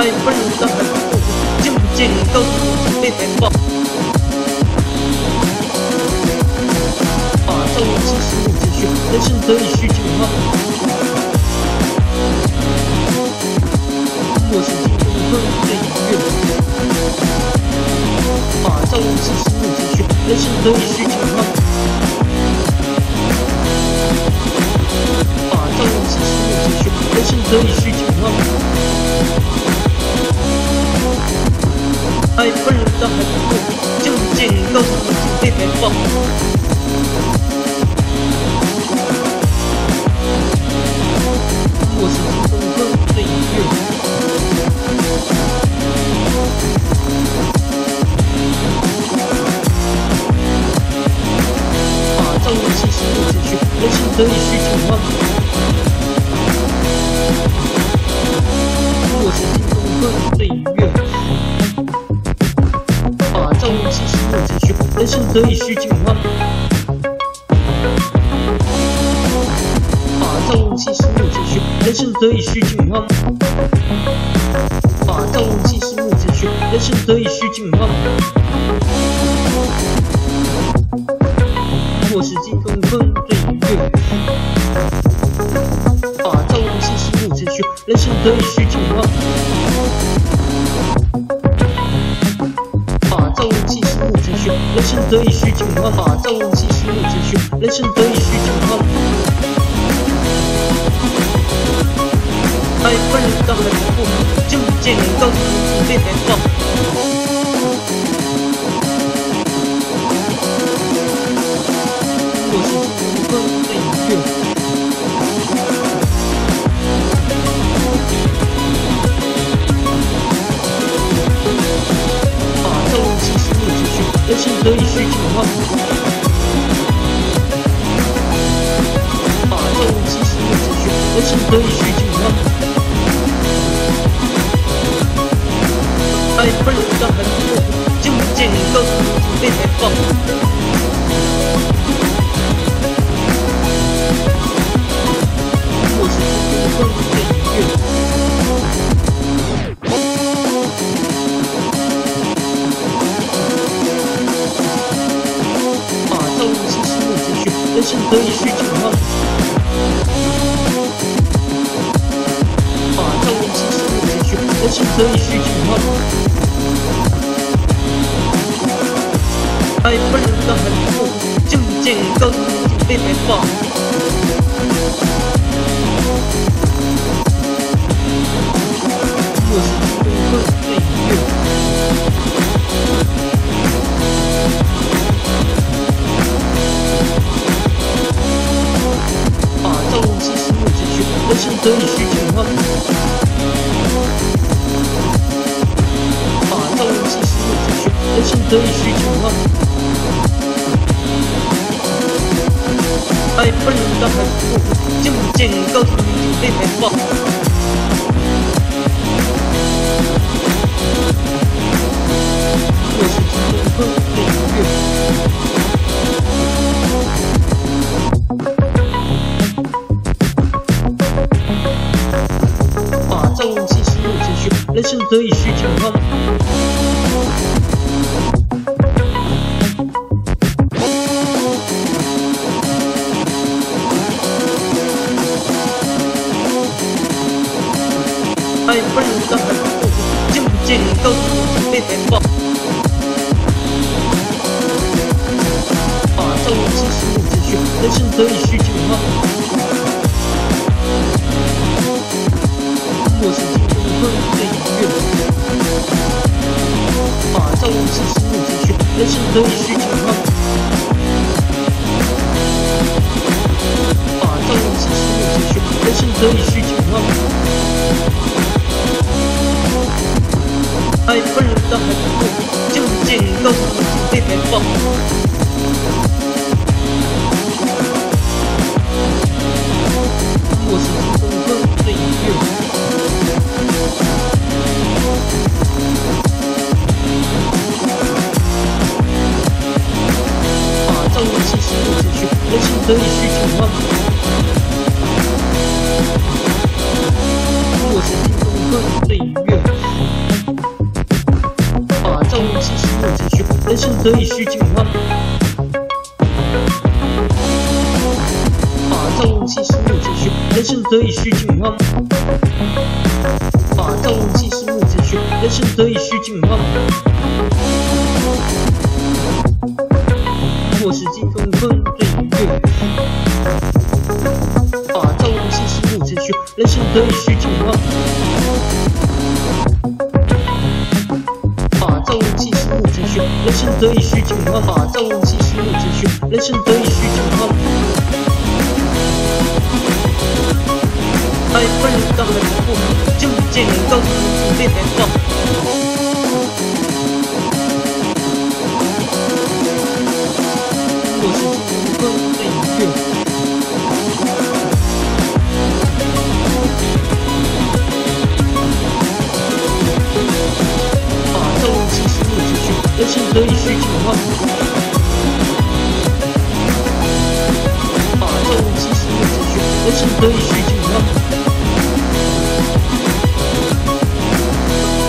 卖笨的很，进不进都是被人爆。少年轻时不知趣，人生得意须尽欢。我是今天的音乐。少年轻时不知趣，人生得意须尽欢。 人生得意须尽欢，爱温柔的很酷，见不见你告诉我就被别放。我是轻松歌舞的音乐，照我心情过进去，人生得意须尽欢。 人生得意须尽欢，造物尽是物尽虚，人生得意须尽欢。造物尽是物尽虚，人生得意须尽欢。我是金风坤对音乐，造物尽是物尽虚，人生得意须尽欢。 人生得意须尽欢，造物尽是物尽虚。人生得意须尽欢，爱温柔的很酷，见不见人告诉我被别放。我是金风的音乐，造物尽是物尽虚。 人生得意须尽欢，造物尽是物尽虚，人生得意须尽欢。爱温柔的很酷，见不见你告诉我被别放。我是轻松歌舞的音乐。 人生得意须尽欢，造物尽是物尽虚，人生得意须尽欢。爱温柔的很酷，见不见你告诉我就被别放。我是轻松歌舞的音乐。 造物尽是物尽虚，人生得意须尽欢。造物尽是物尽虚，人生得意须尽欢。爱温柔的很酷，见不见你告诉你就被别放。我是轻松歌舞的音乐。 造物尽是物尽虚，人生得意须尽欢。爱温柔的很酷，见不见你告诉我就被别放。造物尽是物尽虚，人生得意须尽欢。 我是轻松歌舞的音乐，造物尽是物尽虚，人生得意须尽欢。造物尽是物尽虚，人生得意须尽欢。爱温柔的很酷，见不见你告诉我就被别放。我是轻松歌舞的音乐。 造物尽是物尽虚，人生得意须尽欢。我是轻松歌舞的音乐。可以需求啊。把造物器生物之血，人生得以需求啊。把造物器生物之血，人生得以需求啊。我是金风风最明月。把造物器生物之血，人生得以需求啊。 人生得以需求万法，造物其生物之血。人生得以需求万法。爱分人造人不好，就见人造，不见人造。我是金风最明月。把造物其生物之血。 人生得以需求万法，把造物其生物之血。人生得以需求万法，爱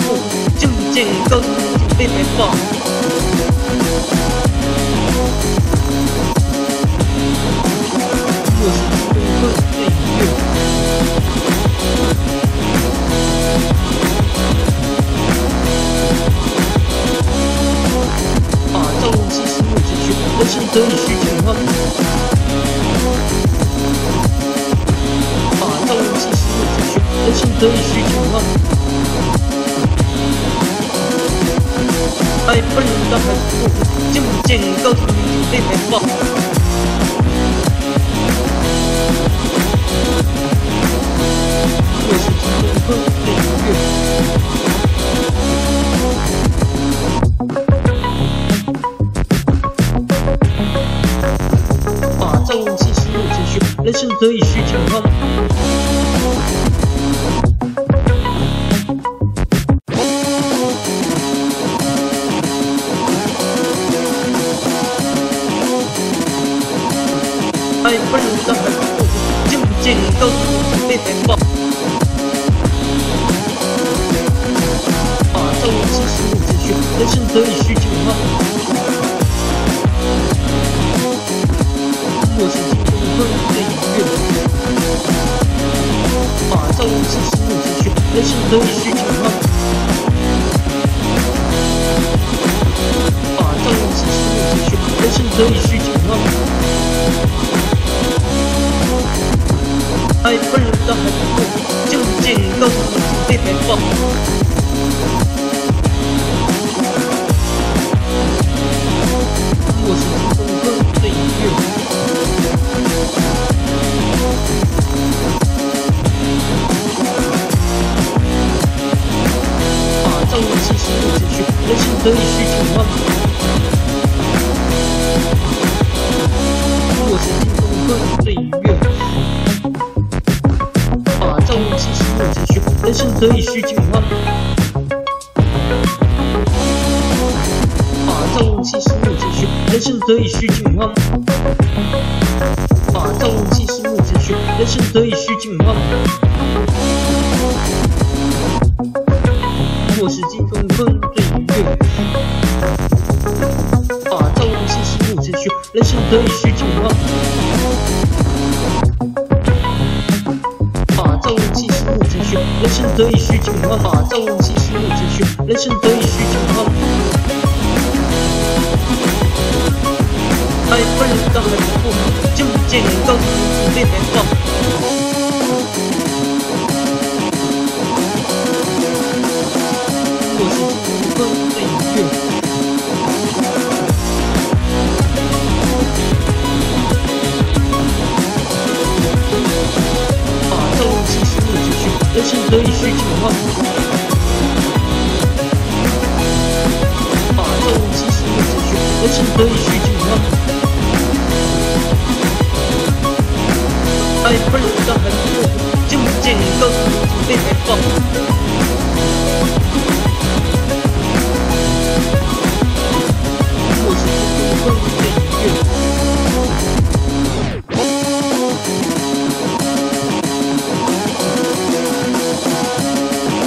不见人造。我是金风最明月。 把造物其生物之血，人生得以需求万法。把造物其生物之血，人生得以需求万法。爱不容让人落魄，就见人造，不见人造。我是金风最明月。 造物其生物之血，人生得以需求万法。爱不容让人落魄，就见人造，不见人造。把造物其生物之血，人生得以需求万法。 我是金风最明月，把造物其生物之血，人生得以需求万法。把造物其生物之血，人生得以需求万法。爱不容让人落魄，就见人造，不见人造。我是金风最明月。 把造物其生物之血，人生得以需求万法。我是金风最明月。把造物其生物之血，人生得以需求万法。把造物其生物之血，人生得以需求万法。 把造物其生物之血，人生得以需求万法。我是金风最明月。把造物其生物之血，人生得以需求万法。把造物其生物之血，人生得以需求万法。把造物其生物之血，人生得以需求万法。 爱不容让人落魄，就见人造，不见人造。我是金风最明月。把造物其生物之血，人生得以需求万法。起飞虚惊了。在愤怒的寒风中，见不见你告诉我被埋放？我是不能忘记的音乐。 人生得意须尽欢，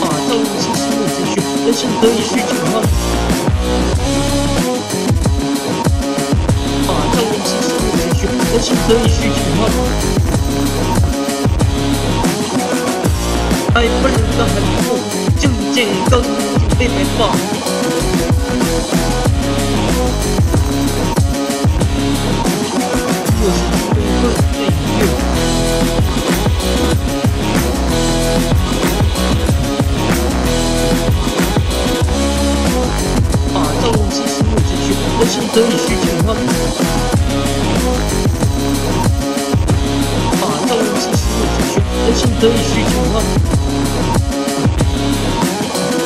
马上人生是不能学，人生得意须尽欢。爱不能当寒风，见不见你高处就被埋放。我是不能忘记的音乐。 马照龙兮思慕之趣，人生得意须尽欢。马照龙兮思慕之趣，人生得意须尽欢。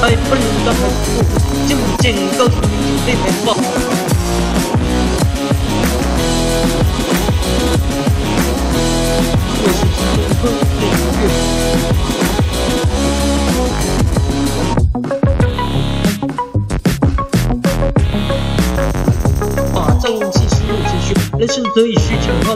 爱不能当寒风，见不见你高处就被埋放。我是只能哼着音乐。 马照龙兮思慕之趣，人生得意须尽欢。